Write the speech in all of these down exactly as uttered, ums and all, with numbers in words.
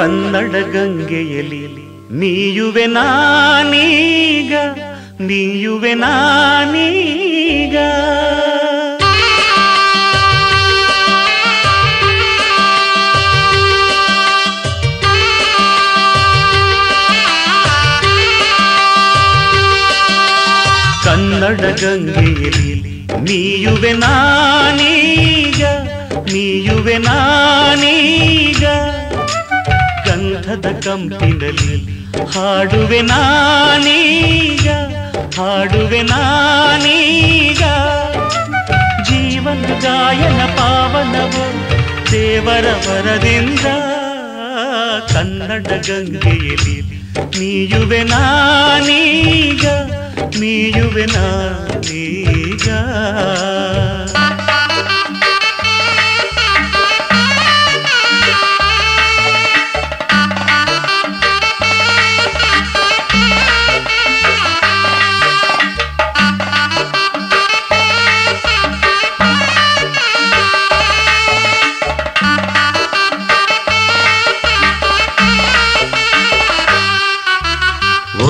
ಕನ್ನಡ ಗಂಗೆಯಲಿ ನೀಯುವೆ ನಾನೀಗ ನೀಯುವೆ ನಾನೀಗ ಕನ್ನಡ ಗಂಗೆಯಲಿ ನೀಯುವೆ ನಾನೀಗ ನೀಯುವೆ ನಾನೀಗ ಗಂಧದ ಕಂಪಿನಲ್ಲಿ ಹಾಡುವೆ ನಾನೀಗ ಹಾಡುವೆ ನಾನೀಗ ಜೀವನ ಗಾಯನ ಪಾವನವು ದೇವರ ವರದಿಂದ ಕನ್ನಡ ಗಂಗೆಯಲ್ಲಿ ನೀಯುವೆ ನಾನೀಗ ನೀಯುವೆ ನಾನೀಗ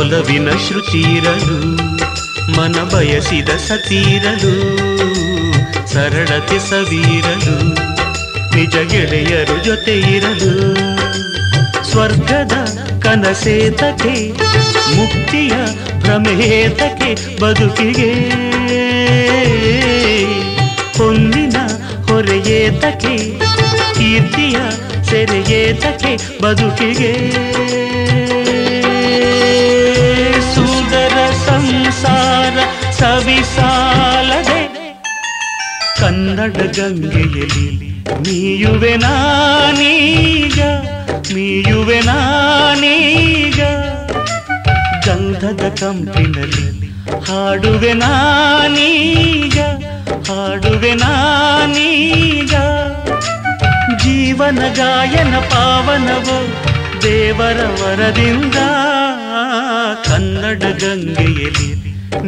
ಒಲವಿನ ಶ್ರುತಿರಲು ಮನ ಬಯಸಿದ ಸತೀರಲು ಸರಳತೆ ಸವೀರಲು ನಿಜ ಗೆಳೆಯರು ಜೊತೆ ಇರಲು ಸ್ವರ್ಗದ ಕನಸೇತಕ್ಕೆ ಮುಕ್ತಿಯ ಪ್ರಮೇತಕ್ಕೆ ಬದುಕಿಗೆ ಹೊಂದಿನ ಹೊರೆಯೇತಕ್ಕೆ ಕೀರ್ತಿಯ ಸೆರೆಯೇತಕ್ಕೆ ಬದುಕಿಗೆ ಸಂಸಾರ ಸವಿಸಾಲದೆ ಕನ್ನಡ ಗಂಗೆಯಲ್ಲಿ ನೀಯುವೆ ನಾನೀಗ ನೀಯುವೆ ನಾನೀಗ ಗಂಧದ ಕಂಪಿನಲ್ಲಿ ಹಾಡುವೆ ನಾನೀಗ ಹಾಡುವೆ ನಾನೀಗ ಜೀವನ ಗಾಯನ ಪಾವನವು ದೇವರ ವರದಿಂದ ಕನ್ನಡ ಗಂಗೆಯಲ್ಲಿ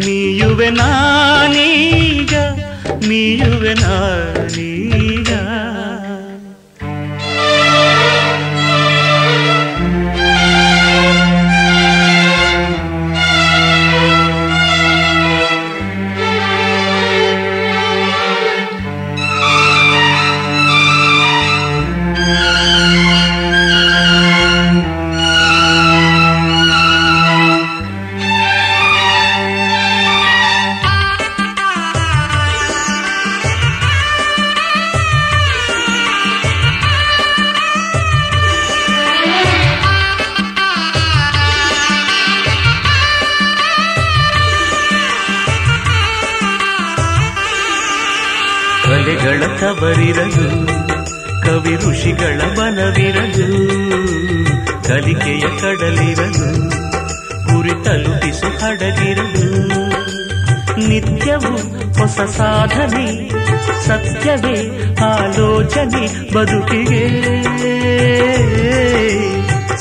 ನೀಯುವೆ ನಾನೀಗ ನೀಯುವೆ ನಾನೀಗ ತವರಿರಲು ಕವಿ ಋಷಿಗಳ ಬಲವಿರಲು ಕಲಿಕೆಯ ಕಡಲಿರಲು ಗುರಿ ತಲುಪಿಸು ಹಡಗಿರಲು ನಿತ್ಯವೂ ಹೊಸ ಸಾಧನೆ ಸತ್ಯವೇ ಆಲೋಚನೆ ಬದುಕಿಗೆ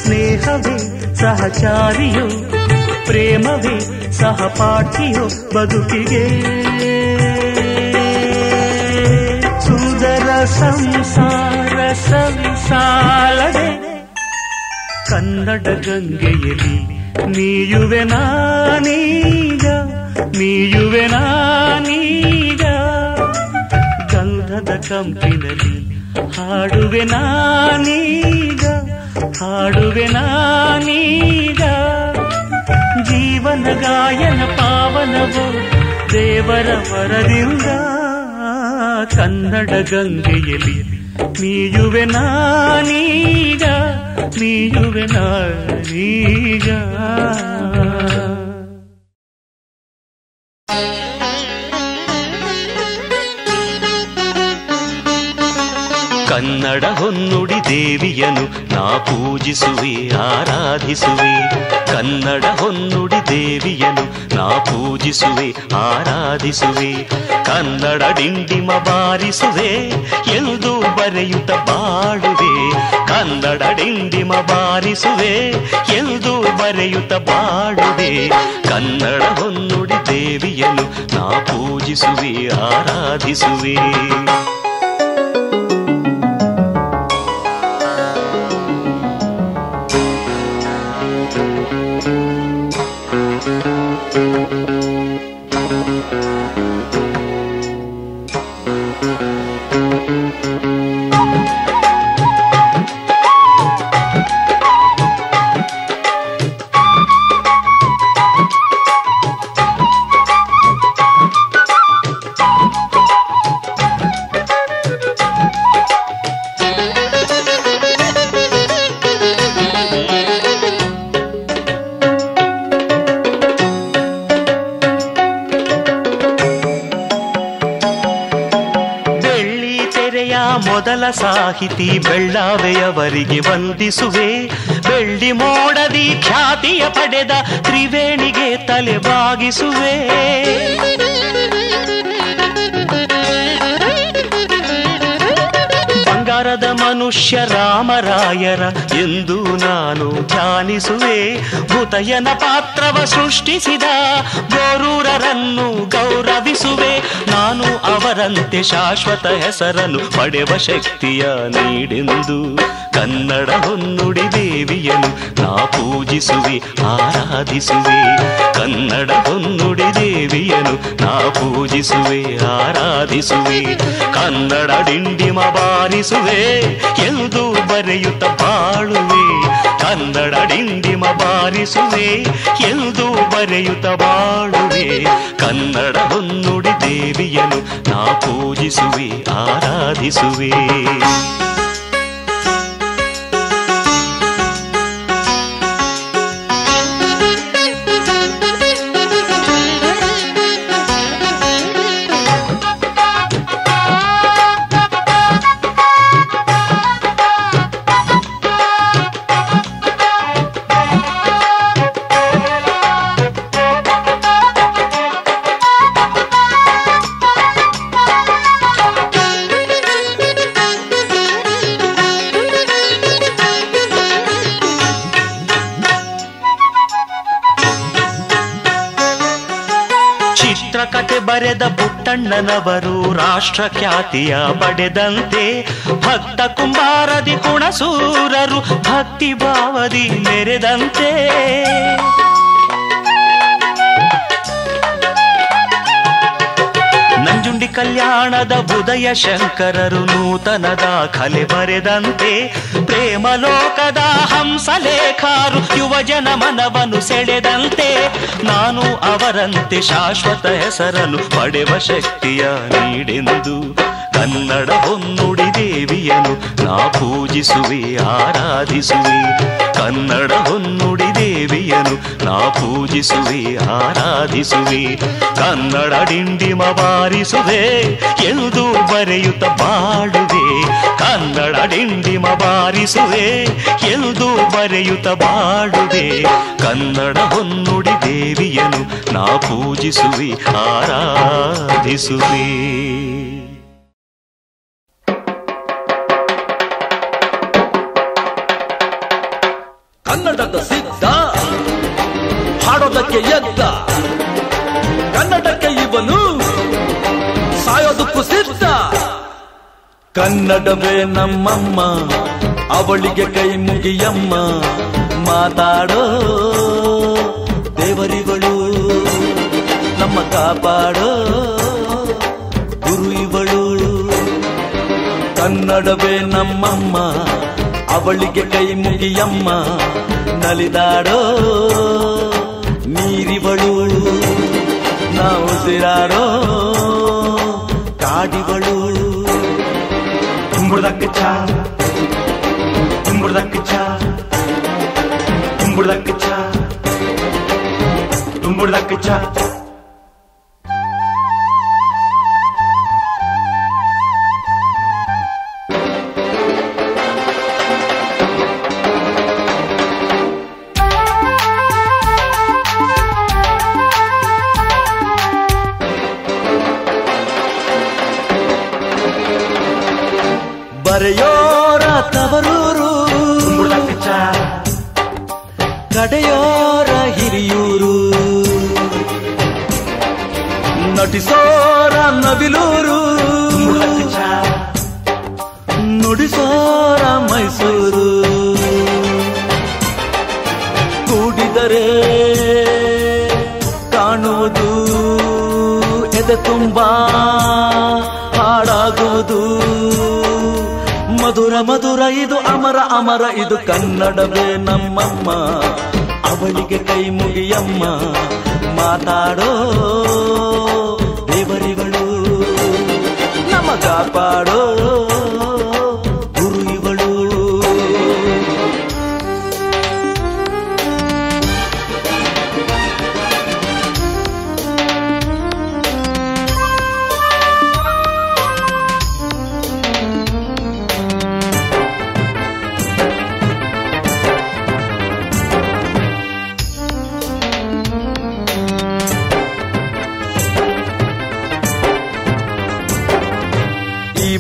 ಸ್ನೇಹವೇ ಸಹಚಾರಿಯೋ ಪ್ರೇಮವೇ ಸಹಪಾಠಿಯೋ ಬದುಕಿಗೆ ಸಂಸಾರ ಸವಿಸಾಲದೆ ಕನ್ನಡ ಗಂಗೆಯಲ್ಲಿ ನೀಯುವೆ ನಾನೀಗ ನೀಯುವೆ ನಾನೀಗ ಗಂಧದ ಕಂಪಿನಲ್ಲಿ ಹಾಡುವೆ ನಾನೀಗ ಹಾಡುವೆ ನಾನೀಗ ಜೀವನ ಗಾಯನ ಪಾವನವು ದೇವರ ವರದಿಂದ ಕನ್ನಡ ಗಂಗೆಯಲ್ಲಿ ನೀಯುವೆ ನಾನೀಗ ನೀಯುವೆ ನಾನೀಗ ಕನ್ನಡ ಹೊನ್ನುಡಿ ದೇವಿಯನು ನಾ ಪೂಜಿಸುವೆ ಆರಾಧಿಸುವೆ ಕನ್ನಡ ಹೊನ್ನುಡಿ ದೇವಿಯನು ನಾ ಪೂಜಿಸುವೆ ಆರಾಧಿಸುವೆ ಕನ್ನಡ ಡಿಂಡಿಮ ಬಾರಿಸುವೆ ಎಂದು ಬರೆಯುತ್ತ ಬಾಳುವೆ ಕನ್ನಡ ಡಿಂಡಿಮ ಬಾರಿಸುವೆ ಎಂದು ಬರೆಯುತ್ತ ಬಾಳುವೆ ಕನ್ನಡ ಹೊನ್ನುಡಿ ದೇವಿಯನು ನಾ ಪೂಜಿಸುವೆ ಆರಾಧಿಸುವೆ ಮೊದಲ ಸಾಹಿತಿ ಬೆಳ್ಳಾವೆಯವರಿಗೆ ವಂದಿಸುವೆ. ಬೆಳ್ಳಿ ಮೋಡದಿ ಖ್ಯಾತಿಯ ಪಡೆದ ತ್ರಿವೇಣಿಗೆ ತಲೆ ಬಾಗಿಸುವೆ. ಬಂಗಾರದ ಮನುಷ್ಯ ರಾಮರಾಯರ ಎಂದು ನಾನು ಧ್ಯಾನಿಸುವೆ. ಭೂತಯನ ಪಾತ್ರವ ಸೃಷ್ಟಿಸಿದ ಗೋರೂರರನ್ನು ಗೌರವಿಸುವೆ. ನಾನು ಅವರಂತೆ ಶಾಶ್ವತ ಹೆಸರನ್ನು ಪಡೆವ ಶಕ್ತಿಯ ನೀಡೆಂದು ಕನ್ನಡ ಹೊನ್ನುಡಿ ದೇವಿಯನ್ನು ನಾ ಪೂಜಿಸುವೆ ಆರಾಧಿಸುವೆ. ಕನ್ನಡ ಹೊನ್ನುಡಿ ದೇವಿಯನ್ನು ನಾ ಪೂಜಿಸುವೆ ಆರಾಧಿಸುವೆ. ಕನ್ನಡ ಡಿಂಡಿಮ ಬಾರಿಸುವೆ ಎಂದು ಬರೆಯುತ್ತ ಬಾಳುವೆ. ಕನ್ನಡ ಡಿಂಡಿಮ ಬಾರಿಸುವೆ ಎಂದು ಬರೆಯುತ್ತ ಬಾಳುವೆ. ಕನ್ನಡ ಹೊನ್ನುಡಿ ದೇವಿಯನ್ನು ನಾ ಪೂಜಿಸುವೆ ಆರಾಧಿಸುವೆ. ಬರೆದ ಪುಟ್ಟಣ್ಣನವರು ರಾಷ್ಟ್ರ ಖ್ಯಾತಿಯ ಪಡೆದಂತೆ ಭಕ್ತ ಕುಂಬಾರದಿ ಹುಣಸೂರರು ಭಕ್ತಿ ಭಾವದಿ ಮೆರೆದಂತೆ. ನಂಜುಂಡಿ ಕಲ್ಯಾಣದ ಉದಯ ಶಂಕರರು ನೂತನದ ಕಲೆ ಬರೆದಂತೆ ಪ್ರೇಮ ಲೋಕದ ಹಂಸಲೇಖರು ಯುವಜನ ಮನವನ್ನು ಸೆಳೆದಂತೆ. ನಾನು ಅವರಂತೆ ಶಾಶ್ವತ ಹೆಸರನ್ನು ಪಡೆವ ಶಕ್ತಿಯ ನೀಡೆಂದು ಕನ್ನಡ ಹೊನ್ನುಡಿ ದೇವಿಯನ್ನು ನಾ ಪೂಜಿಸುವೆ ಆರಾಧಿಸುವೆ. ಕನ್ನಡ ಹೊನ್ನುಡಿ ದೇವಿಯನ್ನು ನಾ ಪೂಜಿಸುವೆ ಆರಾಧಿಸುವೆ. ಕನ್ನಡ ಡಿಂಡಿಮ ಬಾರಿಸುವೆ ಎಂದು ಬರೆಯುತ್ತ ಬಾಳುವೆ. ಕನ್ನಡ ಡಿಂಡಿಮ ಬಾರಿಸುವೆ ಎಂದು ಬರೆಯುತ್ತ ಬಾಳುವೆ. ಕನ್ನಡ ಹೊನ್ನುಡಿ ದೇವಿಯನ್ನು ನಾ ಪೂಜಿಸುವೆ ಆರಾಧಿಸುವೆ. ಕನ್ನಡದ ಸಿದ್ಧ ಹಾಡೋದಕ್ಕೆ ಎದ್ದ ಕನ್ನಡಕ್ಕೆ ಇವನು ಸಾಯೋದಕ್ಕೂ ಸಿದ್ಧ. ಕನ್ನಡವೇ ನಮ್ಮಮ್ಮ, ಅವಳಿಗೆ ಕೈ ಮುಗಿಯಮ್ಮ, ಮಾತಾಡೋ ದೇವರಿಗಳು, ನಮ್ಮ ಕಾಪಾಡೋ ಗುರು ಇವಳು. ಕನ್ನಡವೇ ನಮ್ಮಮ್ಮ, ಅವಳಿಗೆ ಕೈ ಮುಗಿಯಮ್ಮ, ನಲಿದಾಡೋ ನೀರಿವಳು, ನಾವು ಸಿರಾರೋ ಕಾಡಿವಳು. ಕುಂಬುಡದಕ್ಕೆ ಚಾ, ಕುಂಬುಡದಕ್ಕೆ ಚಾ, ಕುಂಬುಡದಕ್ಕೆ ಚಾ, ಕುಂಬುಡದಕ್ಕೆ ಚಾ. ಬರೆಯೋರ ತವರೂರು, ಕಡೆಯೋರ ಹಿರಿಯೂರು, ನಟಿಸೋರ ನವಿಲೂರು, ನುಡಿಸೋರ ಮೈಸೂರು. ಕೂಡಿದರೆ ಕಾಣುವುದು ಎದೆ ತುಂಬಾ ಹಾಡಾಗೋದು ಮಧುರ ಮಧುರ, ಇದು ಅಮರ ಅಮರ, ಇದು ಕನ್ನಡವೇ ನಮ್ಮಮ್ಮ, ಅವಳಿಗೆ ಕೈ ಮುಗಿಯಮ್ಮ, ಮಾತಾಡೋ ದೇವರಿಗಳು, ನಮ್ಮ ಕಾಪಾಡೋ ಗುರು ಇವಳು.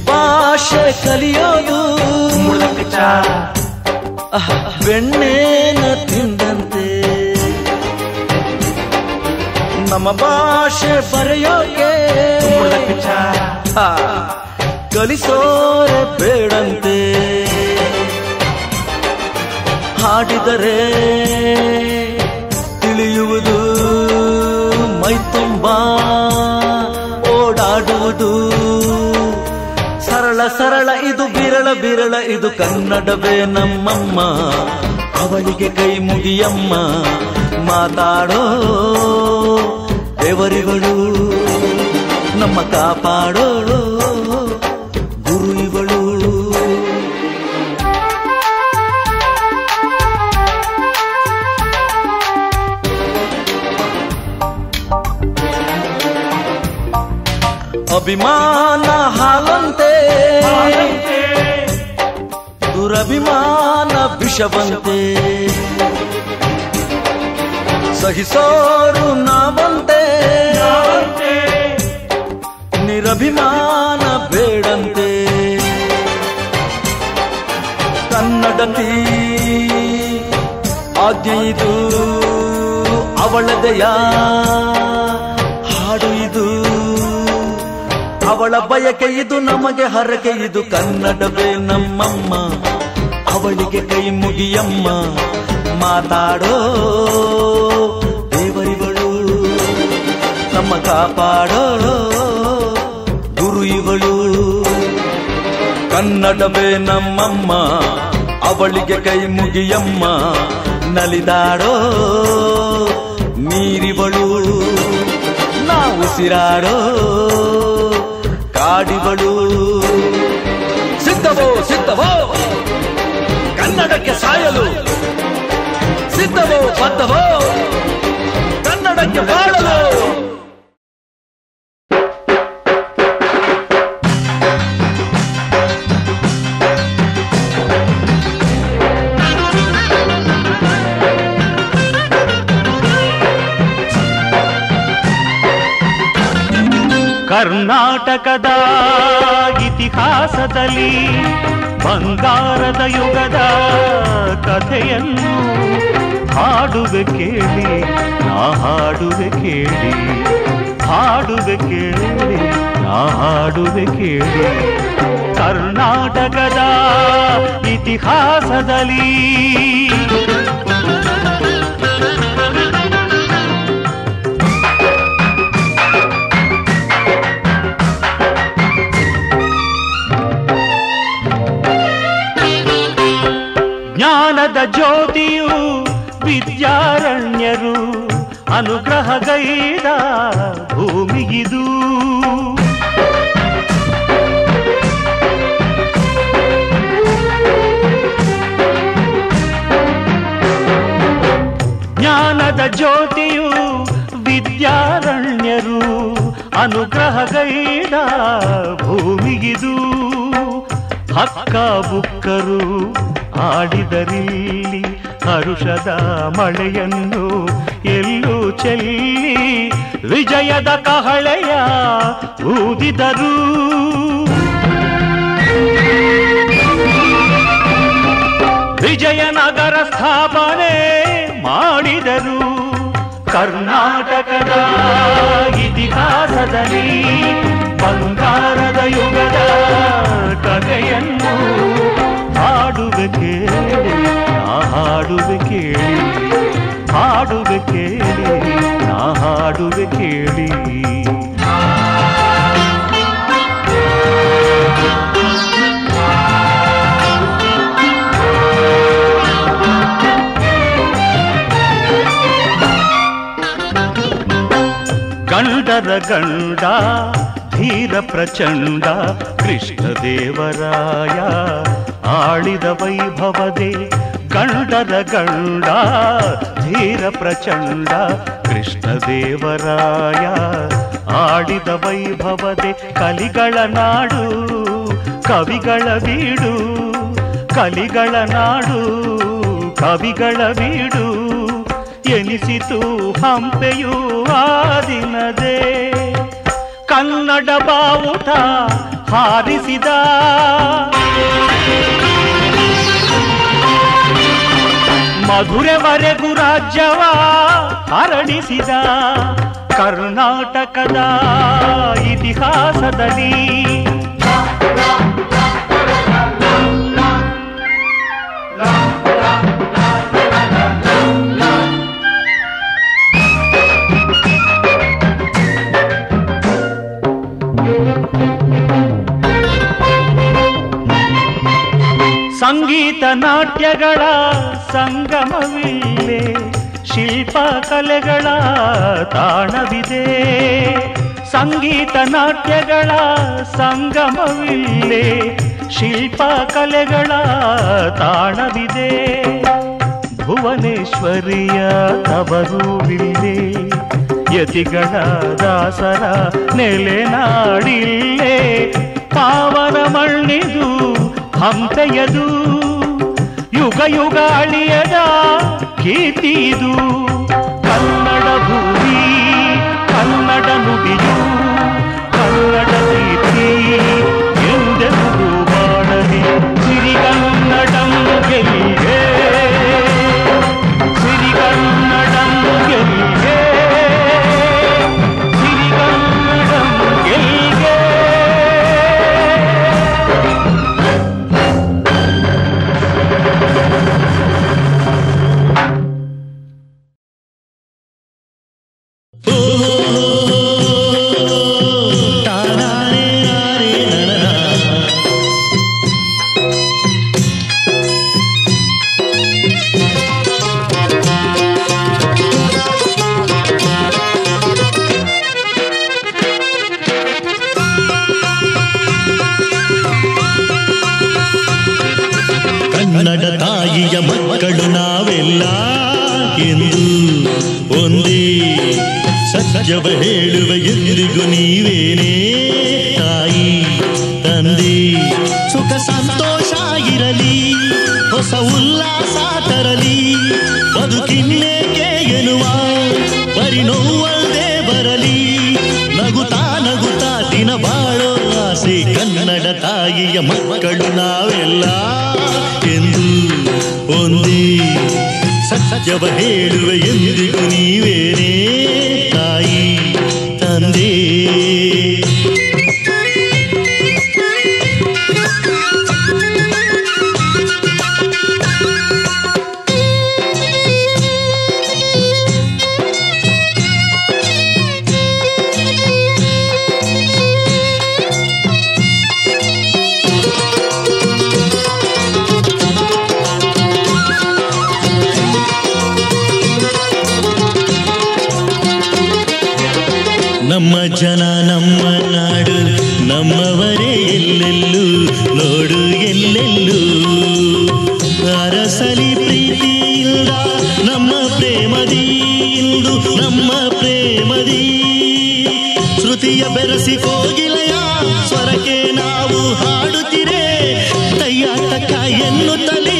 ಭಾಷೆ ಕಲಿಯೋದು ಬೆಣ್ಣೆನ ತಿಂದಂತೆ. ನಮ್ಮ ಭಾಷೆ ಬರೆಯೋಕೆ ಕಲಿಸೋರೆ ಬೇಡಂತೆ. ಹಾಡಿದರೆ ತಿಳಿಯುವುದು, ಮೈ ತುಂಬ ಓಡಾಡುವುದು ಸರಳ ಸರಳ, ಇದು ಬಿರಳ ಬಿರಳ, ಇದು ಕನ್ನಡವೇ ನಮ್ಮಮ್ಮ. ಅವಳಿಗೆ ಕೈ ಮುಗಿಯಮ್ಮ, ಮಾತಾಡೋ ದೇವರಿಗಳು, ನಮ್ಮ ಕಾಪಾಡೋ ಗುರು ಇಗಳು. ಅಭಿಮಾನ ಹಾಲಂತೆ, ದುರಭಿಮಾನ ವಿಷವಂತೆ, ಸಹಿಸೋರು ನಾವಂತೆ, ನಿರಭಿಮಾನ ಬೇಡಂತೆ. ಕನ್ನಡತಿ ಆಜ್ಞೆ ಇದು, ಅವಳದೆಯ ಹಾಡು ಇದು, ಅವಳ ಬಯಕೆ ಇದು, ನಮಗೆ ಹರಕೆ ಇದು, ಕನ್ನಡವೇ ನಮ್ಮಮ್ಮ. ಅವಳಿಗೆ ಕೈ ಮುಗಿಯಮ್ಮ, ಮಾತಾಡೋ ದೇವರಿಗಳು, ನಮ್ಮ ಕಾಪಾಡೋ ಗುರು ಇಗಳು. ಕನ್ನಡವೇ ನಮ್ಮಮ್ಮ, ಅವಳಿಗೆ ಕೈ ಮುಗಿಯಮ್ಮ, ನಲಿದಾಡೋ ನೀರಿವಳು, ನಾವು ಉಸಿರಾಡೋ ಕಾಡಿವಳು. ಸಿದ್ಧವೋ ಸಿದ್ಧವೋ ಕನ್ನಡಕ್ಕೆ ಸಾಯಲು, ಸಿದ್ಧವೋ ಬದ್ಧವೋ ಕನ್ನಡಕ್ಕೆ ಬಾಳಲು. ಕರ್ನಾಟಕದ ಇತಿಹಾಸದಲ್ಲಿ ಬಂಗಾರದ ಯುಗದ ಕಥೆಯನ್ನು ಹಾಡುವೆ ಕೇಳಿ, ನಾ ಹಾಡುವೆ ಕೇಳಿ, ಹಾಡುವೆ ಕೇಳಿ, ನಾ ಹಾಡುವೆ ಕೇಳಿ. ಕರ್ನಾಟಕದ ಇತಿಹಾಸದಲ್ಲಿ ಜ್ಞಾನದ ಜ್ಯೋತಿಯು ವಿದ್ಯಾರಣ್ಯರು ಅನುಗ್ರಹಗೈದ ಭೂಮಿಗಿದು. ಜ್ಞಾನದ ಜ್ಯೋತಿಯು ವಿದ್ಯಾರಣ್ಯರು ಅನುಗ್ರಹಗೈದ ಭೂಮಿಗಿದು. ಹಕ್ಕ ಬುಕ್ಕರು ಆಡಿದರಿಲ್ಲಿ ಹರುಷದ ಮಳೆಯನ್ನು ಎಲ್ಲೂ ಚೆಲ್ಲಿ, ವಿಜಯದ ಕಹಳೆಯ ಊದಿದರು. ವಿಜಯನಗರ ಸ್ಥಾಪನೆ ಮಾಡಿದರು. ಕರ್ನಾಟಕದ ಇತಿಹಾಸದಲ್ಲಿ ಬಂಗಾರದ ಯುಗದ ಕಥೆಯನ್ನು ಹಾಡುವೆ ಕೇಳಿ, ನಾ ಹಾಡುವೆ ಕೇಳಿ, ಹಾಡುವೆ ಕೇಳಿ, ನಾ ಹಾಡುವೆ ಕೇಳಿ. ಗಂಡರ ಗಂಡ ಧೀರ ಪ್ರಚಂಡ ಕೃಷ್ಣದೇವರಾಯ ಆಳಿದ ವೈಭವದೇ. ಗಂಡರ ಗಂಡ ಧೀರ ಪ್ರಚಂಡ ಕೃಷ್ಣದೇವರಾಯ ಆಡಿದ ವೈಭವದೇ. ಕಲಿಗಳ ನಾಡು ಕವಿಗಳ ಬೀಡು, ಕಲಿಗಳ ನಾಡು ಕವಿಗಳ ಬೀಡು ಎನಿಸಿತು ಹಂಪೆಯೂ ಆ ದಿನದೇ. ಕನ್ನಡ ಬಾವುಟ ಹಾರಿಸಿದ ಮಧುರೆವರೆಗೂ ರಾಜ್ಯವ ಹರಣಿಸಿದ ಕರ್ನಾಟಕದ ಇತಿಹಾಸದಲ್ಲಿ ಸಂಗೀತ ನಾಟ್ಯಗಳ ಸಂಗಮವಿದೆ, ಶಿಲ್ಪ ಕಲೆಗಳ ತಾಣವಿದೆ. ಸಂಗೀತ ನಾಟ್ಯಗಳ ಸಂಗಮವಿದೆ, ಶಿಲ್ಪ ಕಲೆಗಳ ತಾಣವಿದೆ. ಭುವನೇಶ್ವರಿಯ ತವರೂರಿದೆ, ಯತಿಗಳ ದಾಸರ ನೆಲೆನಾಡಿಲ್ಲೇ. ಪಾವನ ಮಣ್ಣಿದು ಹಂತೆಯದು, ಯುಗ ಯುಗ ಅಳಿಯದ ಕೀರ್ತಿದು. ಕನ್ನಡ ಭೂಮಿ ಕನ್ನಡ ನುಡಿಯು ಕನ್ನಡ ಕೀರ್ತಿ ಎಂದೆಂದು ಬಾಳಲಿ. ಸಿರಿಗನ್ನಡಂ ಗೆಲಿಗೆ ಸಿರಿಗನ್ನಡಂ ಗೆಲಿಗೆ ಸಿರಿಗನ್ನಡಂ ಗೆಲಿಗೆ. ಜವ ಹೇಳುವ ಎಂದಿಗೂ ನೀವೇನೇ ತಾಯಿ ತಂದೆ. ಸುಖ ಸಂತೋಷ ಇರಲಿ, ಹೊಸ ಉಲ್ಲಾಸ ತರಲಿ. ಬದುಕಿನ್ನೇಕೆ ಎನ್ನುವ ಪರಿನೋವಲ್ದೇ ಬರಲಿ. ನಗುತ್ತಾ ನಗುತ್ತಾ ದಿನ ಬಾಳೋ ಆಸೆ. ಕನ್ನಡ ತಾಯಿಯ ಮಕ್ಕಳು ನಾವೆಲ್ಲ ಎಂದು ಒಂದೇ. ಸತ್ಯವ ಹೇಳುವ ಎಂದಿಗೂ ನೀವೇನೇ ತಾಯಿ ತಂದೆ. ನಮ್ಮ ಜನ ನಮ್ಮ ನಾಡು ನಮ್ಮವರೇ ಎಲ್ಲೆಲ್ಲೂ ನೋಡು ಎಲ್ಲೆಲ್ಲೂ. ಅರಸಲಿ ಪ್ರೀತಿಯಿಂದ ನಮ್ಮ ಪ್ರೇಮದಿ ಇಂದು ನಮ್ಮ ಪ್ರೇಮದಿ. ಶ್ರುತಿಯ ಬೆರಸಿ ಕೋಗಿಲೆಯ ಸ್ವರಕ್ಕೆ ನಾವು ಹಾಡುತ್ತಿರೆ. ತಯ್ಯ ತಕ್ಕ ಎನ್ನುತ್ತಲಿ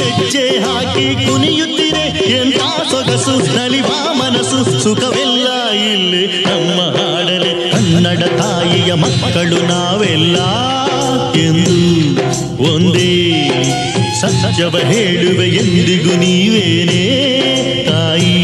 ಹೆಜ್ಜೆ ಹಾಕಿ ಕುಣಿಯುತ್ತಿರೆ. ಎಂಥ ಸೊಗಸು ನಲಿವಾ ಮನಸ್ಸು ಸುಖವೆಲ್ಲ ಇಲ್ಲಿ ನಮ್ಮ ಹಾಡಲೆ. ಕನ್ನಡ ತಾಯಿಯ ಮಕ್ಕಳು ನಾವೆಲ್ಲ ಎಂದು ಒಂದೇ. ಸತ್ಯವ ಹೇಳುವೆ ಎಂದಿಗೂ ನೀವೇನೇ ತಾಯಿ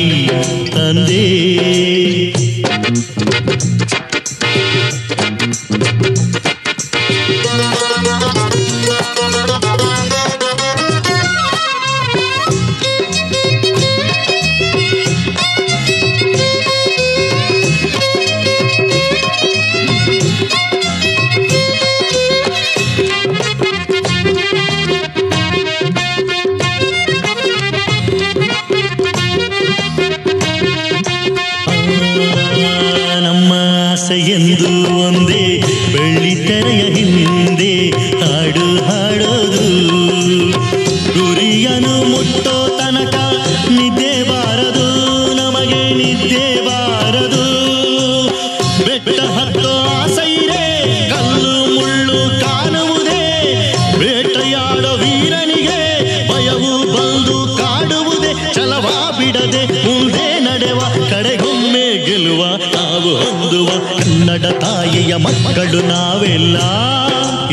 ತಂದೆ. ಕನ್ನಡ ತಾಯಿಯ ಮಕ್ಕಳು ನಾವೆಲ್ಲ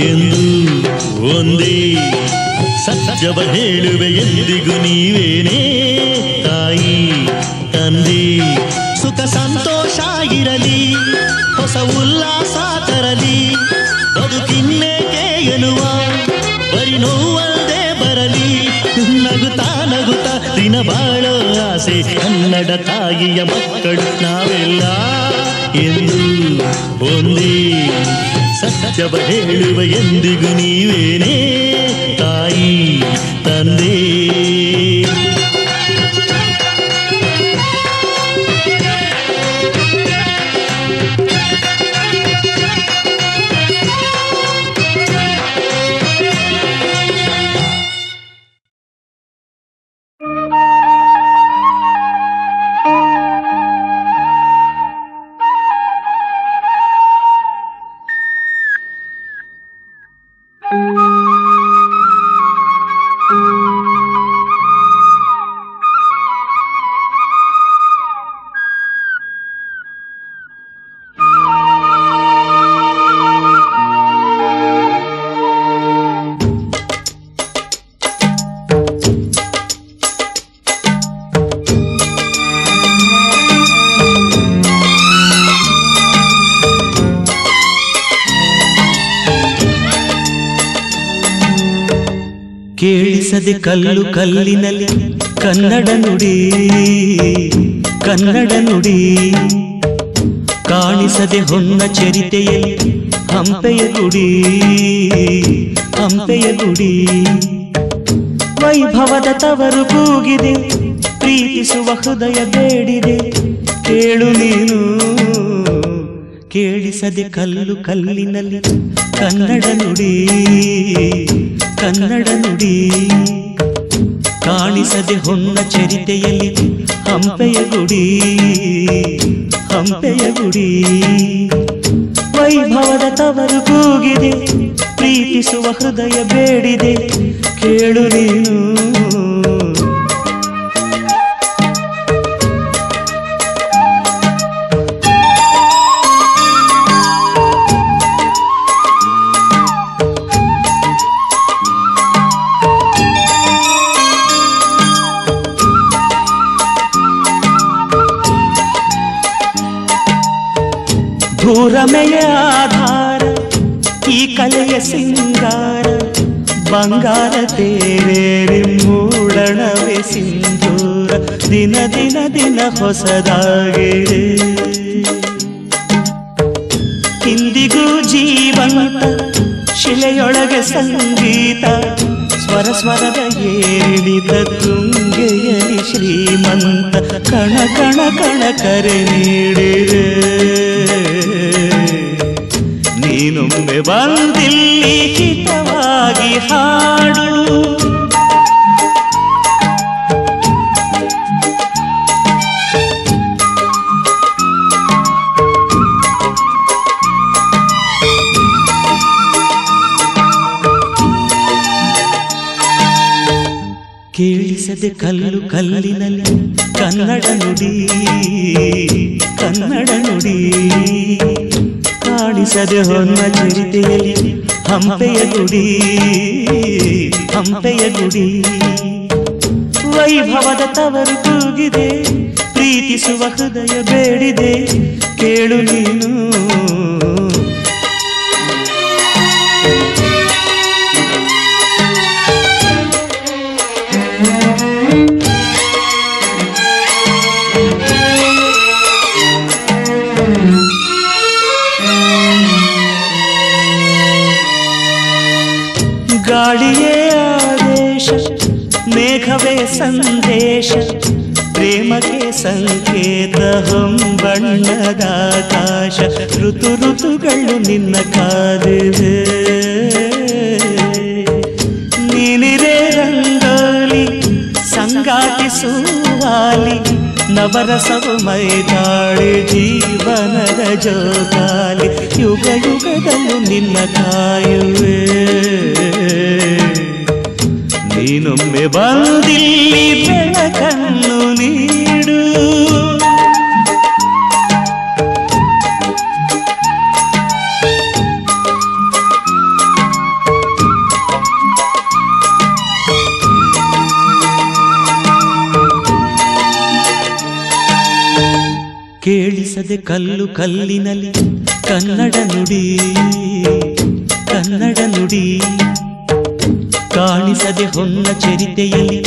ಎಂದು ಒಂದೇ ಸತ್ಯವ ಹೇಳುವೆ ಎಂದಿಗೂ ನೀವೇನೇ ತಾಯಿ ತಂದೆ. ಸುಖ ಸಂತೋಷ ಇರಲಿ, ಹೊಸ ಉಲ್ಲಾಸ ತರಲಿ, ಬದುಕಿನ್ನೇಕೆ ಎನ್ನುವ ಬರಿ ನೋವಲ್ಲದೆ ಬರಲಿ. ನಗುತ್ತಾ ನಗುತ್ತಾ ದಿನ ಬಾಳೋ ಆಸೆ, ಕನ್ನಡ ತಾಯಿಯ ಮಕ್ಕಳು ನಾವೆಲ್ಲ ಎಂದು ಒಂದೇ ಸತ್ಯವ ಹೇಳುವ ಎಂದಿಗೂ ನೀವೇನೇ ತಾಯಿ ತಂದೆ. ಕಲ್ಲು ಕಲ್ಲಿನಲ್ಲಿ ಕನ್ನಡ ನುಡಿ, ಕನ್ನಡ ನುಡಿ ಕಾಣಿಸದೆ ಹೊನ್ನ ಚರಿತೆಯಲ್ಲಿ ಹಂಪೆಯ ಗುಡಿ, ಹಂಪೆಯ ಗುಡಿ. ವೈಭವದ ತವರು ಕೂಗಿದೆ, ಪ್ರೀತಿಸುವ ಹೃದಯ ಬೇಡಿದೆ. ಕೇಳು ನೀನು, ಕೇಳಿಸದೆ ಕಲ್ಲು ಕಲ್ಲಿನಲ್ಲಿ ಕನ್ನಡ ನುಡಿ, ಕನ್ನಡ ನುಡಿ ಕಾಣಿಸದೆ ಹೊನ್ನ ಚರಿತೆಯಲ್ಲಿ ಹಂಪೆಯ ಗುಡಿ, ಹಂಪೆಯ ಗುಡಿ. ವೈಭವದ ತವರು ಕೂಗಿದೆ, ಪ್ರೀತಿಸುವ ಹೃದಯ ಬೇಡಿದೆ. ಕೇಳು ನೀನು. ಭೂರಮೆಯ ಆಧಾರ ಈ ಕಲೆಯ ಸಿಂಗಾರ, ಬಂಗಾರ ತೇರೇರಿ ಮೂಡಣವೇ ಸಿಂಧೂರ. ದಿನ ದಿನ ದಿನ ಹೊಸದಾಗಿದೆ, ಇಂದಿಗೂ ಜೀವಂತ ಶಿಲೆಯೊಳಗೆ ಸಂಗೀತ. ಸ್ವರ ಸ್ವರದ ಏರಿಳಿತ ತುಂಗೆಯಲಿ ಶ್ರೀಮಂತ, ಕಣ ಕಣ ಕಣ ಕರೆ ನೀಡಿದೆ. ನೀನೊಮ್ಮೆ ಬಂದಿಲ್ಲಿ ಹಿತವಾಗಿ ಹಾಡು, ಕೇಳಿಸದೆ ಕಲ್ಲು ಕಲ್ಲಿನಲ್ಲಿ ಕನ್ನಡ ನುಡಿ, ಕನ್ನಡ ನುಡಿ ಕಾಣಿಸದೆ ಹೊನ್ನ ಚರಿತೆಯಲ್ಲಿ ಹಂಪೆಯ ಗುಡಿ, ಹಂಪೆಯ ಗುಡಿ. ವೈಭವದ ತವರು ಕೂಗಿದೆ, ಪ್ರೀತಿಸುವ ಹೃದಯ ಬೇಡಿದೆ. ಕೇಳು ನೀನು. ಗಾಳಿಯೇ ಆದೇಶ, ಮೇಘವೇ ಸಂದೇಶ, ಪ್ರೇಮಕ್ಕೆ ಸಂಕೇತ ಹೊಂಬಣ್ಣದ ಆಕಾಶ. ಋತು ಋತುಗಳು ನಿನ್ನ ಕಾದಿದೆ, ನೀನಿರೇ ರಂಗೋಲಿ ಸಂಗಾತಿಸುವಾಲಿ. ನವರಸವು ಮೈದಾಳಿ ಜೀವನದ ಜೋಗಾಲಿ, ಯುಗ ಯುಗದಲ್ಲೂ ನಿನ್ನ ಕಾಯುವೆ. ನೀನೊಮ್ಮೆ ಬಂದಿಲ್ಲಿ ಬೆಳಕನ್ನು ನೀಡು, ಬೀಸದೆ ಕಲ್ಲು ಕಲ್ಲಿನಲ್ಲಿ ಕನ್ನಡ ನುಡಿ ಕನ್ನಡ ನುಡಿ ಕಾಣಿಸದೆ ಹೊನ್ನ ಚರಿತೆಯಲ್ಲಿ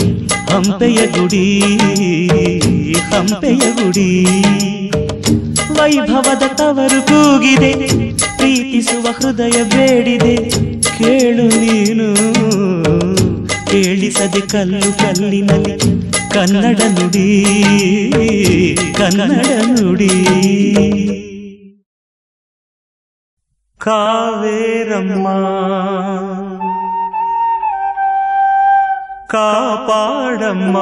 ಹಂಪೆಯ ಗುಡಿ ಹಂಪೆಯ ಗುಡಿ ವೈಭವದ ತವರು ಕೂಗಿದೆ ಪ್ರೀತಿಸುವ ಹೃದಯ ಬೇಡಿದೆ ಕೇಳು ನೀನು ಕೇಳಿಸದೆ ಕಲ್ಲು ಕಲ್ಲಿನಲ್ಲಿ ಕನ್ನಡ ನುಡಿ ಕನ್ನಡ ನುಡಿ ಕಾವೇರಮ್ಮ ಕಾಪಾಡಮ್ಮ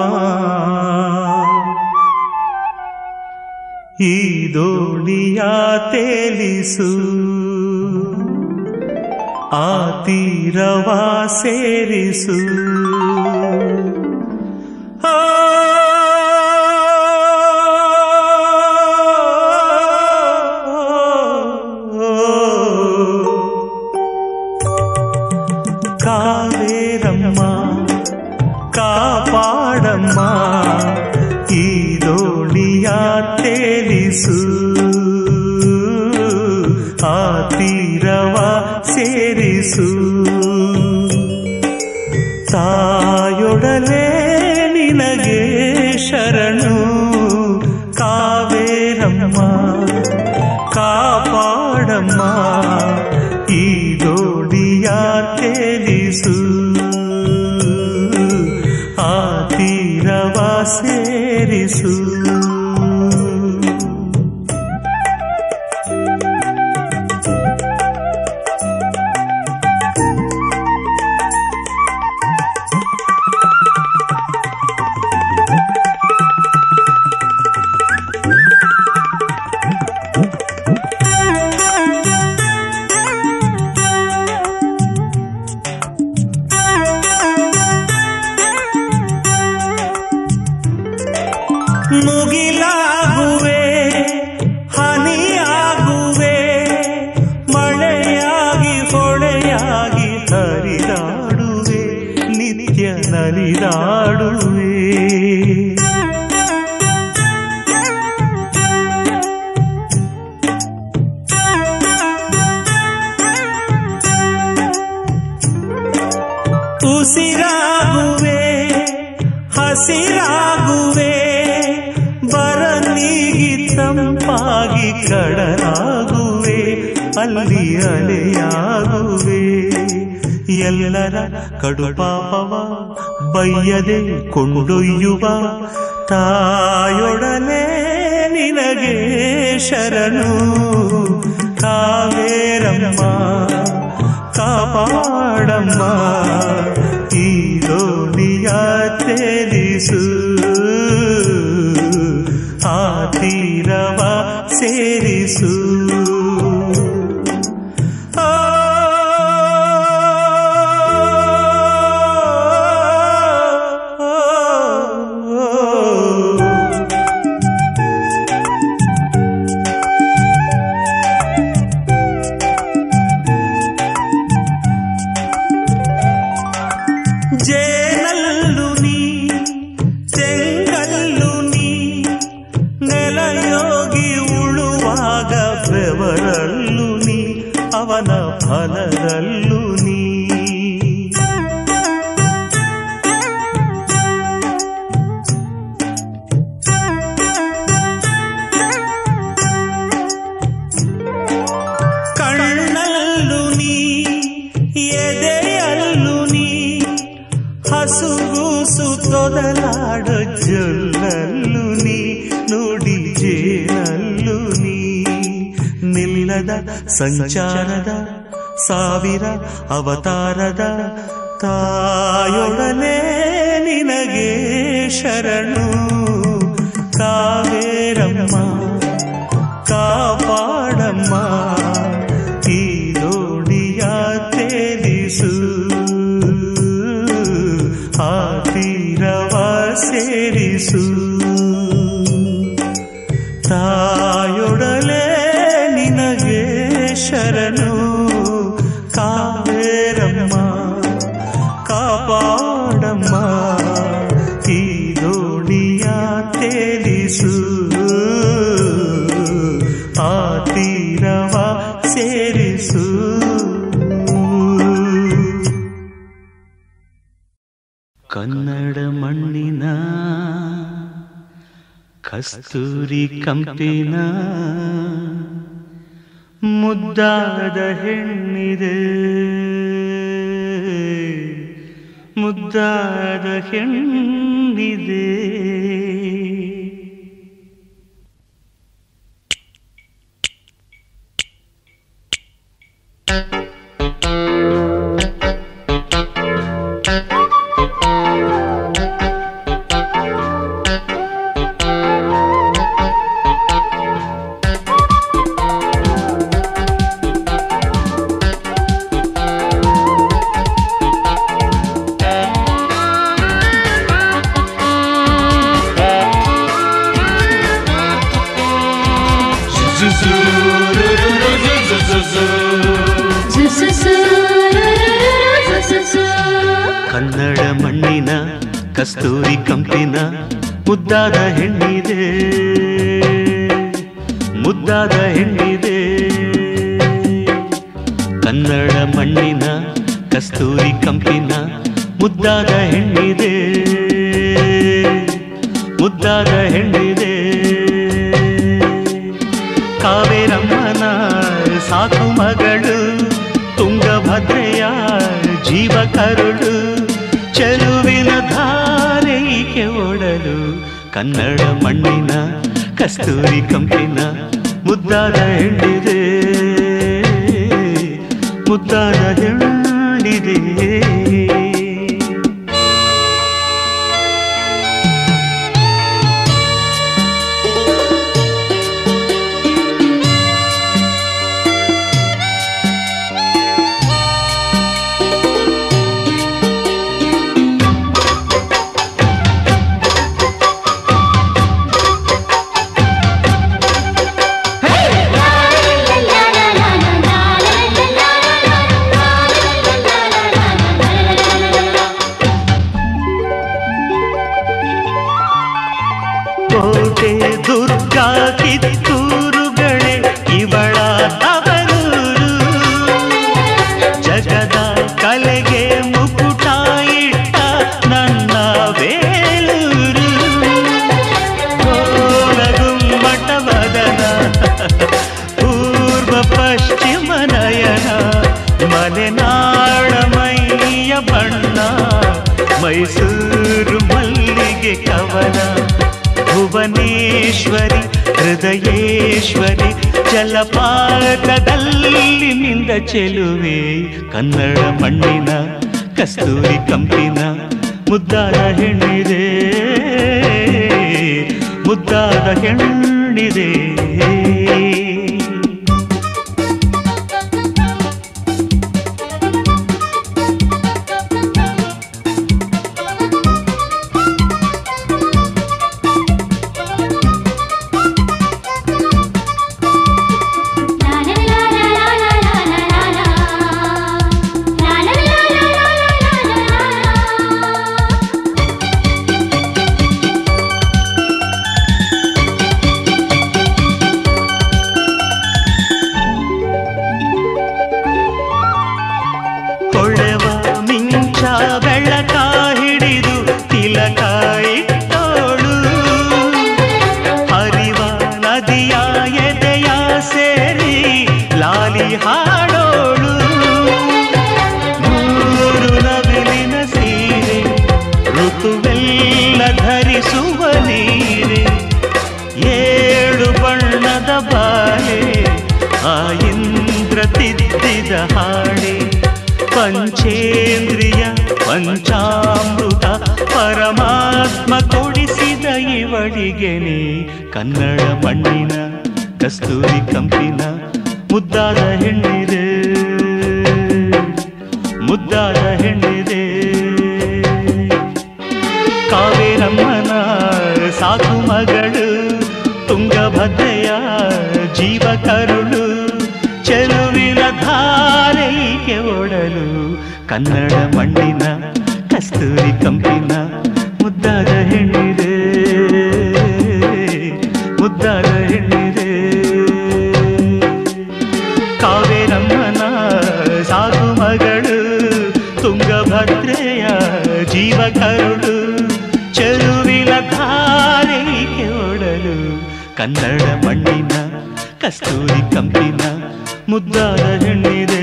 ಈ ದೋಣಿಯ ತೇಲಿಸು ಆ ತೀರವ ಸೇರಿಸು ಆ ಕಾವೇರಮ್ಮ ಕಾಪಾಡಮ್ಮ ಈ ದೋಣಿಯ ತೇಲಿಸು ಆ ತೀರವ ಸೇರಿಸು ತಾಯೊಡಲೆ ನಿನಗೆ ಶರಣು ಕಾವೇರಮ್ಮ ಕಾಪಾಡಮ್ಮ ಈ ದೋಡಿಯ ತೇಲಿಸು ಆ ತೀರವ ಸೇರಿಸು ಕಡುಪಾಪವ ಬಯ್ಯದೆ ಕೊಂಡೊಯ್ಯುವ ತಾಯೊಡನೆ ನಿನಗೆ ಶರಣು ಕಾವೇರಮ್ಮ ಕಾಪಾಡಮ್ಮ ಈ ದೋಣಿಯ ತೇಲಿಸು ಆ ತೀರವ ಸೇರಿಸು ಸಂಚಾರದ ಸಾವಿರ ಅವತಾರದ ತಾಯೊಡನೆ ನಿನಗೆ ಶರಣು ಕಾವೇರಮ್ಮ ಕಾಪಾಡಮ್ಮ ಈ ದೋಣಿಯ ತೇಲಿಸು ಆ ತೀರವ ಸೇರಿಸು ತಾಯೊಡನೆ ನಿನಗೆ ಶರಣು ಕಾವೇರಮ್ಮ ಕಾಪಾಡಮ್ಮ ಈ ದೋಣಿಯ ತೇಲಿಸು ಕನ್ನಡ ಮಣ್ಣಿನ ಕಸ್ತೂರಿ ಕಂಪಿನ ಮುದ್ದಾದ ಹೆಣ್ಣಿದೆ ಮುದ್ದಾದ ಹೆಣ್ಣಿದೆ ಕನ್ನಡ ಮಣ್ಣಿನ ಕಸ್ತೂರಿ ಕಂಪಿನ ಮುದ್ದಾದ ಹೆಣ್ಣಿದೆ ಮುದ್ದಾದ ಹೆಣ್ಣಿದೆ ಕನ್ನಡ ಮಣ್ಣಿನ ಕಸ್ತೂರಿ ಕಂಪಿನ ಮುದ್ದಾದ ಹೆಣ್ಣಿದೆ ಮುದ್ದಾದ ಹೆಣ್ಣಿದೆ ಕಾವೇರಮ್ಮನ ಸಾಕು ಮಗಳು ತುಂಗಭದ್ರೆಯ ಜೀವ ಕರುಳು ಚೆಲುವಿನ ಧಾರೆ ಈಕೆ ಓಡಲು ಕನ್ನಡ ಮಣ್ಣಿನ ಕಸ್ತೂರಿ ಕಂಪಿನ ಮುದ್ದಾದ ಹೆಣ್ಣಿದೆ ಮುದ್ದಾದ ಹೆಣ್ಣಿದೆ ದುರ್ಗಾ ಕಿತ್ತೂರುಗಳೇ ಇವಳ ತವರೂರು ಜಗದ ಕಲೆಗೆ ಮುಕುಟ ಇಟ್ಟ ನನ್ನ ಬೇಲೂರು ಕೋಲಗುಮ್ಮಟ ಮದನ ಪೂರ್ವ ಪಶ್ಚಿಮ ನಯನ ಮಲೆನಾಡ ಮೈಯ ಬಣ್ಣ ಮೈಸೂರು ಮಲ್ಲಿಗೆ ಕವನ ಭುವನೇಶ್ವರಿ ಹೃದಯೇಶ್ವರಿ ಜಲಪಾತದಲ್ಲಿ ನಿಂದ ಚೆಲುವೆ ಕನ್ನಡ ಮಣ್ಣಿನ ಕಸ್ತೂರಿ ಕಂಪಿನ ಮುದ್ದಾದ ಹೆಣ್ಣಿದೆ ಮುದ್ದಾದ ಹೆಣ್ಣಿದೆ ಹಾಡೋಳು ಮೂರು ನವಿಲಿನ ಸೀರೆ ಋತುವೆಲ್ಲ ಧರಿಸುವ ನೀರೆ ಏಳು ಬಣ್ಣದ ಬಾಳೆ ಆ ಇಂದ್ರ ತಿದ್ದಿದ ಹಾಡೆ ಪಂಚೇಂದ್ರಿಯ ಪಂಚಾಮೃತ ಪರಮಾತ್ಮ ಕೊಡಿಸಿದ ಇವಳಿಗೆನೆ ಕನ್ನಡ ಮಣ್ಣಿನ ಕಸ್ತೂರಿ ಕಂಪಿನ ಮುದ್ದಾದ ಹೆಣ್ಣಿದೆ ಮುದ್ದಾದ ಹೆಣ್ಣಿದೆ ಕಾವೇರಮ್ಮನ ಸಾಕು ಮಗಳು ತುಂಗಭದ್ರೆಯ ಜೀವ ಕರುಳು ಚೆಲುವಿನ ಧಾರೆಗೆ ಓಡಲು ಕನ್ನಡ ಮಣ್ಣಿನ ಕಸ್ತೂರಿ ಕಂಪಿನ ಮುದ್ದಾದ ಹೆಣ್ಣಿದೆ ಮುದ್ದಾದ ಹೆಣ್ಣಿದೆ ಕಾವೇರಮ್ಮನ ಸಾಕು ಮಗಳು ತುಂಗಭದ್ರೆಯ ಜೀವ ಜೀವಕರುಡು ಚೆರುವಿನ ಧಾರೆ ಕೆಡಲು ಕನ್ನಡ ಮಣ್ಣಿನ ಕಸ್ತೂರಿ ಕಂಪಿನ ಮುದ್ದಾದ ಹೆಣ್ಣಿದೆ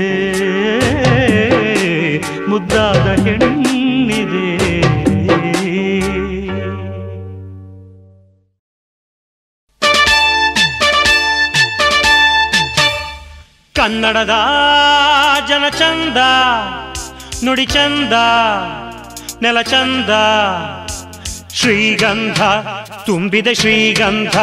ಮುದ್ದಾದ ಹೆಣ್ಣಿದೆ. ಕನ್ನಡದ ಜನ ಚಂದ ನುಡಿ ಚಂದ ನೆಲ ಚಂದ ಶ್ರೀಗಂಧ ತುಂಬಿದೆ ಶ್ರೀಗಂಧ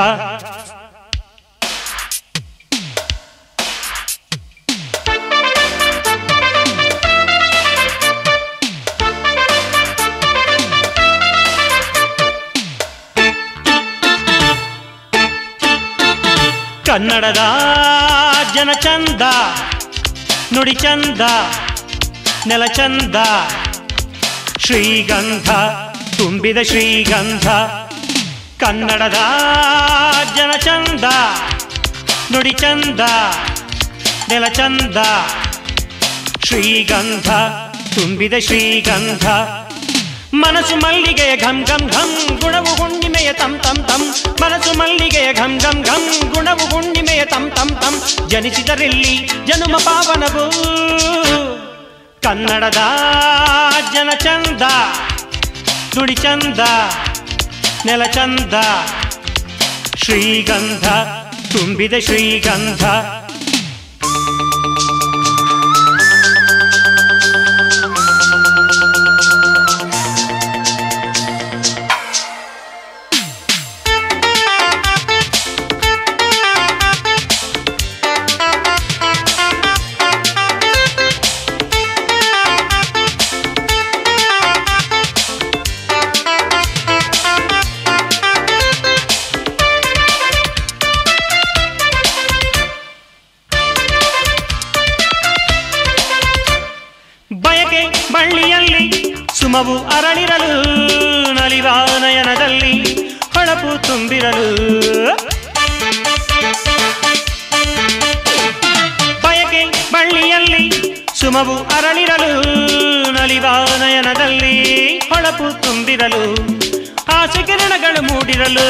ಕನ್ನಡದ ಜನ ಚಂದ ನುಡಿ ಚಂದ ನೆಲ ಚಂದ ಶ್ರೀಗಂಧ ತುಂಬಿದ ಶ್ರೀಗಂಧ ಕನ್ನಡದ ಜನ ಚಂದ ನುಡಿ ಚಂದ ನೆಲ ಚಂದ ಶ್ರೀಗಂಧ ತುಂಬಿದ ಶ್ರೀಗಂಧ ಮನಸು ಮಲ್ಲಿಗೆಯ ಘಂ ಘಂ ಘಂ ಗುಣವು ಹುಣ್ಣಿಮೆಯ ತಂ ತಂ ತಂ ಮನಸು ಮಲ್ಲಿಗೆಯ ಘಂ ಘಂ ಘಂ ಗುಣವು ಹುಣ್ಣಿಮೆಯ ತಂ ತಂ ತಂ ಜನಿಸಿದರಿಲ್ಲಿ ಜನುಮ ಪಾವನವು ಕನ್ನಡದ ಜನ ಚಂದ ನುಡಿ ಚಂದ ನೆಲ ಚಂದ ಶ್ರೀಗಂಧ ತುಂಬಿದ ಶ್ರೀಗಂಧ ಸುಮವು ಅರಳಿರಲು ನಲಿವ ನಯನದಲ್ಲಿ ಹೊಳಪು ತುಂಬಿರಲು ಬಯಕೆ ಬಳ್ಳಿಯಲ್ಲಿ ಸುಮವು ಅರಳಿರಲು ನಲಿವ ನಯನದಲ್ಲಿ ಹೊಳಪು ತುಂಬಿರಲು ಆಸೆ ಕಿರಣಗಳು ಮೂಡಿರಲು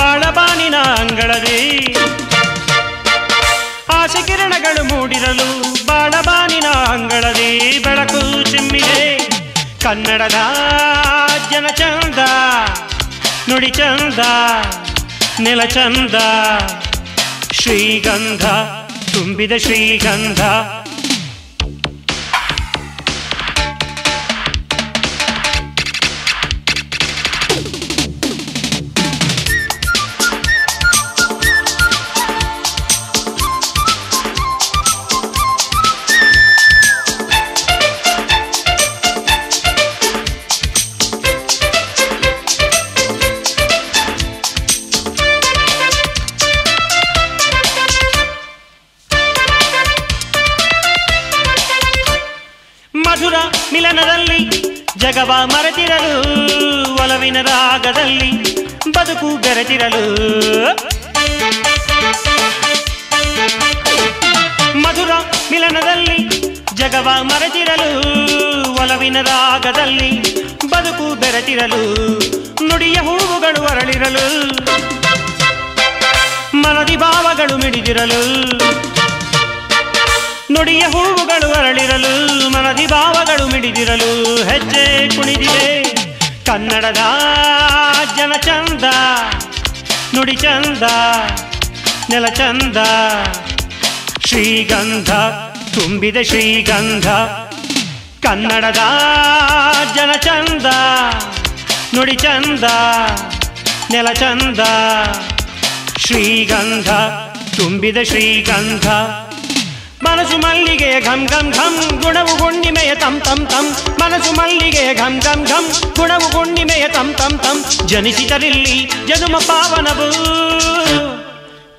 ಬಾಳಬಾನಿನ ಅಂಗಳವೇ ಆಸೆ ಕಿರಣಗಳು ಮೂಡಿರಲು ಬಾಳಬಾನಿನ ಅಂಗಳದಿ ಬೆಳಕು ಚಿಮ್ಮಿದೆ ಕನ್ನಡದ ಜನ ಚಂದ ನುಡಿ ಚಂದ ನೆಲ ಚಂದ ಶ್ರೀಗಂಧ ತುಂಬಿದ ಶ್ರೀಗಂಧ ಜಗವ ಮರೆತಿರಲು ಒಲವಿನ ರಾಗದಲ್ಲಿ ಬದುಕು ಬೆರೆತಿರಲು ಮಧುರ ಮಿಲನದಲ್ಲಿ ಜಗವ ಮರೆತಿರಲು ಒಲವಿನ ರಾಗದಲ್ಲಿ ಬದುಕು ಬೆರೆತಿರಲು ನುಡಿಯ ಹೂವುಗಳು ಅರಳಿರಲು ಮನದಿ ಭಾವಗಳು ಮಿಡಿದಿರಲು ನುಡಿಯ ಹೂವುಗಳು ಅರಳಿರಲು ಮನದಿ ಭಾವಗಳು ಮಿಡಿದಿರಲು ಹೆಜ್ಜೆ ಕುಣಿದಿದೆ ಕನ್ನಡದ ಜನ ಚಂದ ನುಡಿ ಚಂದ ನೆಲ ಚಂದ ಶ್ರೀಗಂಧ ತುಂಬಿದ ಶ್ರೀಗಂಧ ಕನ್ನಡದ ಜನ ಚಂದ ನುಡಿ ಚಂದ ನೆಲ ಚಂದ ಶ್ರೀಗಂಧ ತುಂಬಿದ ಶ್ರೀಗಂಧ ಮನಸು ಮಲ್ಲಿಗೆಯ ಘಂ ಘಂ ಘಂ ಗುಣವು ಹುಣ್ಣಿಮೆಯ ತಂ ತಂ ತಂ ಮನಸು ಮಲ್ಲಿಗೆಯ ಘಂ ಘಂ ಘಂ ಗುಣವು ಹುಣ್ಣಿಮೆಯ ತಂ ತಂ ತಂ ಜನಿಸಿದರಿಲ್ಲಿ ಜನುಮ ಪಾವನವು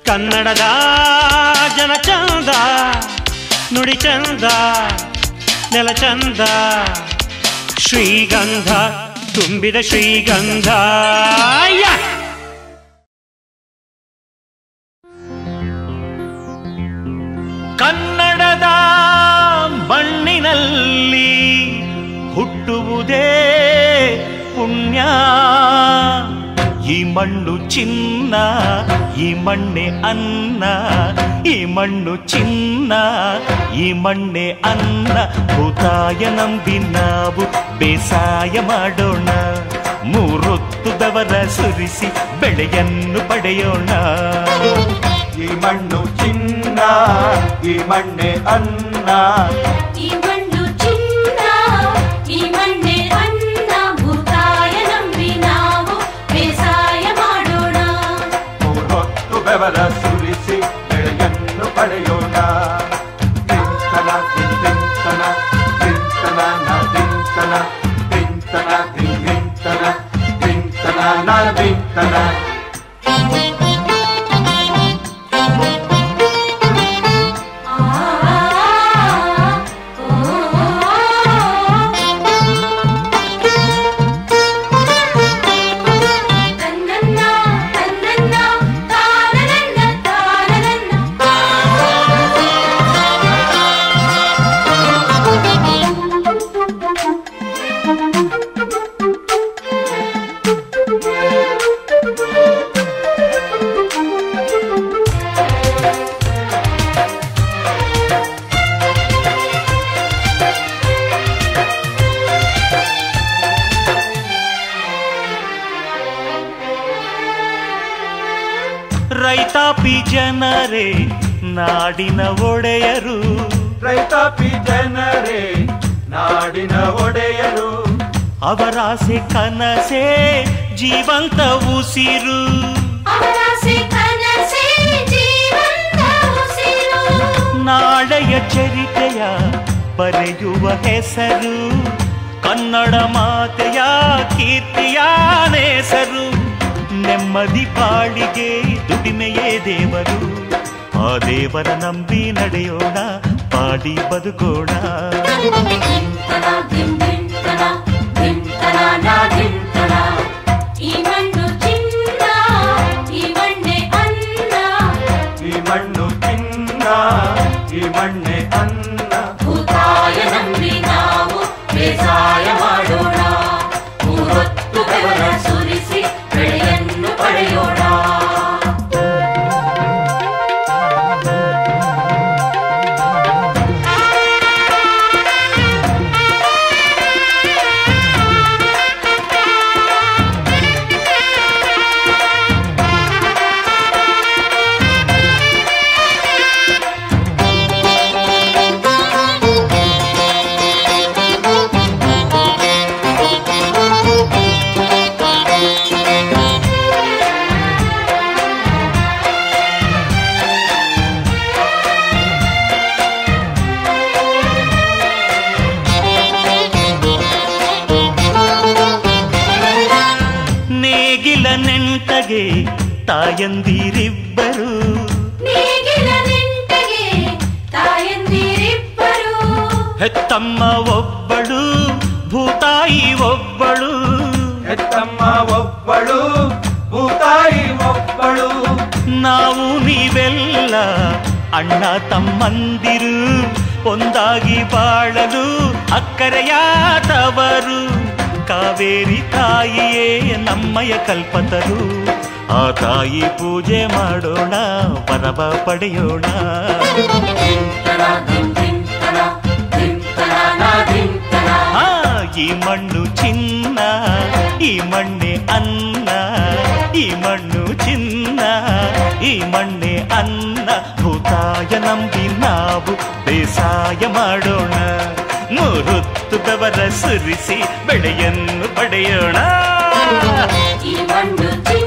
ಕನ್ನಡದ ಜನ ಚಂದ ನುಡಿ ಚಂದ ನೆಲ ಚಂದ ಶ್ರೀಗಂಧ ತುಂಬಿದ ಶ್ರೀಗಂಧ. ಕನ್ನಡದ ಮಣ್ಣಿನಲ್ಲಿ ನುಡಿಯುವುದೇ ಪುಣ್ಯ. ಈ ಮಣ್ಣು ಚಿನ್ನ ಈ ಮಣ್ಣೆ ಅನ್ನ, ಈ ಮಣ್ಣು ಚಿನ್ನ ಈ ಮಣ್ಣೆ ಅನ್ನ. ಭೂತಾಯ ನಂಬಿ ನಾವು ಬೇಸಾಯ ಮಾಡೋಣ, ಮೂರೊತ್ತುದವರ ಸುರಿಸಿ ಬೆಳೆಯನ್ನು ಪಡೆಯೋಣ. ಈ ಮಣ್ಣು ಚಿನ್ನ ಈ ಮಣ್ಣೆ ಅನ್ನ, ಈ ಮಣ್ಣು ಚಿನ್ನ ಈ ಮಣ್ಣೆ ಅನ್ನ. ಭೂತಾಯ ನಂಬಿ ನಾವು ಬೇಸಾಯ ಮಾಡೋಣ, ಮೂರೊತ್ತುದವರ ಸುರಿಸಿ ಬೆಳೆಯನ್ನು ಪಡೆಯೋಣ. ತಿಂತನ ತಿಂತನ ತಿಂತನ ತಿಂತನ ತಿಂತನ ತಿಂತನ ತಿಂತನ ತಿಂತನ. ರೈತಾಪಿ ಜನರೇ ನಾಡಿನ ಒಡೆಯರು, ರೈತಾಪಿ ಜನರೇ ನಾಡಿನ ಒಡೆಯರು. ಅವರಾಸೆ ಕನಸೆ ಜೀವಂತ ಉಸಿರು, ಅವರಾಸೆ ಕನಸೆ ಜೀವಂತ ಉಸಿರು. ನಾಳೆಯ ಚರಿತೆಯ ಬರೆಯುವ ಹೆಸರು, ಕನ್ನಡ ಮಾತೆಯ ಕೀರ್ತಿಯ ಹೆಸರು. ನೆಮ್ಮದಿ ಪಾಳಿಗೆ ದುಡಿಮೆಯೇ ದೇವರು, ಆ ದೇವರ ನಂಬಿ ನಡೆಯೋಣ, ಪಾಡಿ ಬದುಕೋಣ. ಈ ಮಣ್ಣು ಚಿನ್ನ ಈ ಮಣ್ಣೆ ಅನ್ನ, ಈ ಮಣ್ಣು ಚಿನ್ನ ಈ ಮಣ್ಣೆ ಅನ್ನ. ಭೂತಾಯ ನಂಬಿ ನಾವು ಬೇಸಾಯ ಮಾಡೋಣ, ಮೂರೊತ್ತು ಬೆವರ ಸುರಿಸಿ ಬೆಳೆಯನ್ನು ಪಡೆಯೋಣ. ತಾಯಂದಿರಿಬ್ಬರು, ನೇಗಿಲ ನೆಂಟಗೆ ತಾಯಂದಿರಿಬ್ಬರು. ಹೆತ್ತಮ್ಮ ಒಬ್ಬಳು ಭೂತಾಯಿ ಒಬ್ಬಳು, ಹೆತ್ತಮ್ಮ ಒಬ್ಬಳು ಭೂತಾಯಿ ಒಬ್ಬಳು. ನಾವು ನೀವೆಲ್ಲ ಅಣ್ಣ ತಮ್ಮಂದಿರು, ಒಂದಾಗಿ ಬಾಳಲು ಅಕ್ಕರೆಯ ತವರು. ಕಾವೇರಿ ತಾಯಿಯೇ ನಮ್ಮಯ ಕಲ್ಪತರು, ಆ ತಾಯಿ ಪೂಜೆ ಮಾಡೋಣ, ಪರವ ಪಡೆಯೋಣ. ಈ ಮಣ್ಣು ಚಿನ್ನ ಈ ಮಣ್ಣೆ ಅನ್ನ, ಈ ಮಣ್ಣು ಚಿನ್ನ ಈ ಮಣ್ಣೆ ಅನ್ನ. ಭೂತಾಯ ನಂಬಿ ನಾವು ಬೇಸಾಯ ಮಾಡೋಣ, ಮೂರೊತ್ತುದವರ ಸುರಿಸಿ ಬೆಳೆಯನ್ನು ಪಡೆಯೋಣ. ಈ ಮಣ್ಣು